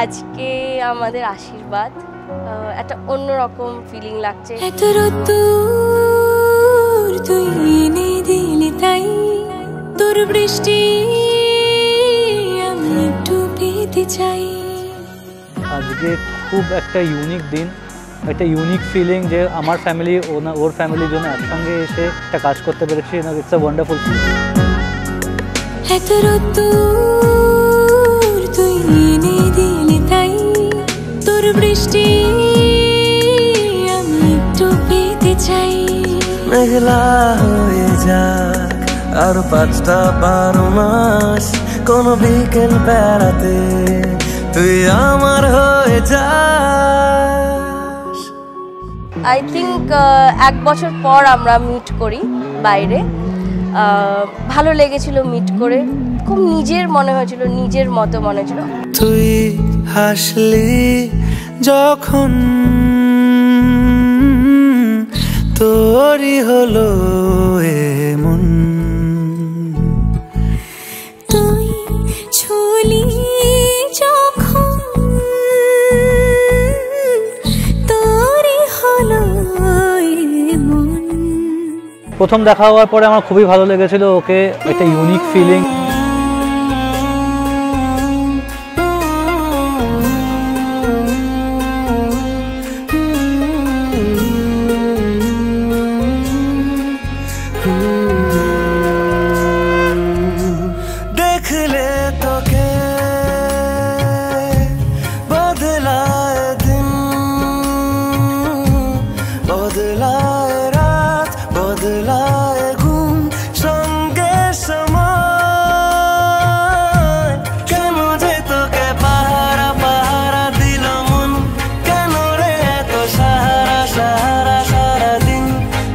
आज के आमादेर आशीर्वाद एक अन्यरकम फीलिंग लागছে এত রোদ্দুর তুই এনে দিলি তাই তোর বৃষ্টি আমি একটু পেতে চাই আজকে খুব একটা ইউনিক দিন একটা ইউনিক ফিলিং যে আমার ফ্যামিলি ওর ফ্যামিলি জন্য একসঙ্গে এসে একটা কাজ করতে পেরেছি না इट्स अ ওয়ান্ডারফুল ফিলিং এত রোদ্দুর তুই এনে দিলি তাই তোর বৃষ্টি আমি একটু পেতে চাই মেঘলা হয়ে যা আর পাঁচটা বারো মাস কোন বিকেল বেড়াতে তুই আমার হয়ে যা I think এক বছর পর আমরা মিট করি বাইরে ভালো লেগেছিল মিট করে খুব নিজের মনে হয়েছিল নিজের মতো মনে হয়েছিল তুই হাসলি যখন তোরই হলো এমন তুই চলি प्रथम देखा हार पर खूब ही भलो लेगे ओके एक यूनिक फिलिंग देख ले तो के बदलाए दिन बदलाए बदलाए घूम संगे समय क्या मुझे तो के पहारा पहारा दिल मन क्या रे तो सहारा सहारा सारा दिन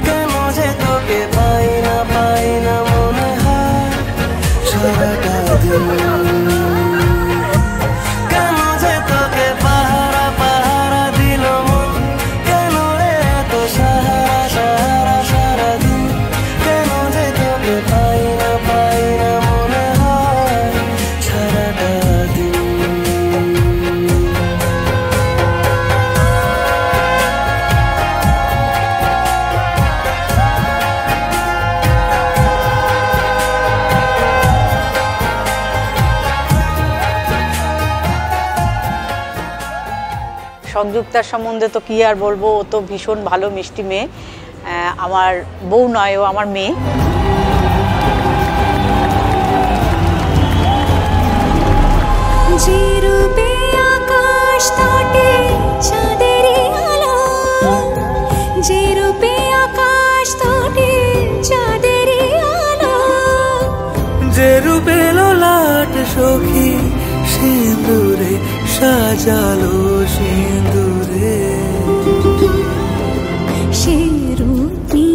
क्या मुझे तो के पाईना पाईना मन हाय सारा दिन সংযুক্তার সম্বন্ধে তো কি আর বলবো ও তো ভীষণ ভালো মিষ্টি মেয়ে আমার বউ নয় ও আমার মেয়ে জিরুবে আকাশ তটে চাঁদের আলো জিরুবে আকাশ তটে চাঁদের আলো জিরুবে ললাট সখী সিঁদুরে সাজালো সিঁদুরে শেরুনি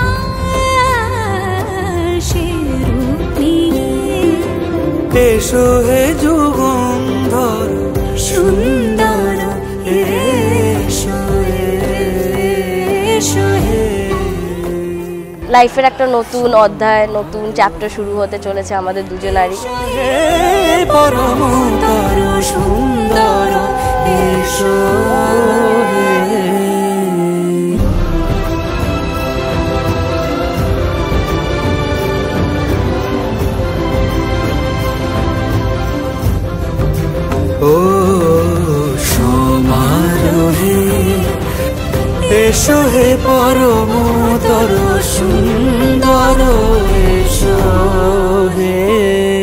আ শেরুনি এসো হে যুগন্ধর সুন্দর এসো এসো হে লাইফের একটা নতুন অধ্যায় নতুন চ্যাপ্টার শুরু হতে চলেছে আমাদের দুজনারই পরম তরু সুন্দর এসো ও সমারোহে এসো হে পরম তরু সুন্দর এসো হে